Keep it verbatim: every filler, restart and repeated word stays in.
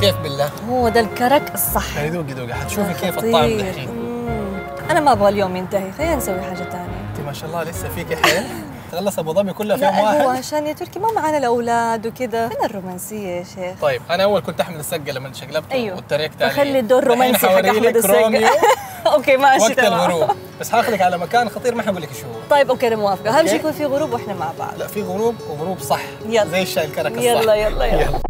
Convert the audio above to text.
كيف بالله؟ هو ده الكرك الصح. يعني دوقي دوقي حتشوفي كيف الطعم دحين. أنا ما أبغى اليوم ينتهي، خلينا نسوي حاجة ثانية. أنت ما شاء الله لسه فيكي حيل. تخلص أبو ظبي كلها في يوم واحد؟ هو عشان يا تركي ما معانا الأولاد وكذا، فين الرومانسية يا شيخ؟ طيب أنا أول كنت أحمل السقة لما شقلبت أيوه. واتركت عليه. خلي الدور رومانسي حق أحمد السقة. أوكي ماشي وقت الغروب، بس حاخذك على مكان خطير ما حقول لك شو هو. طيب أوكي أنا موافقة، أهم شيء يكون في غروب وإحنا مع بعض. لا في غروب وغروب صح. يلا. زي الشاي الكرك الصح. يلا يلا يلا. يلا.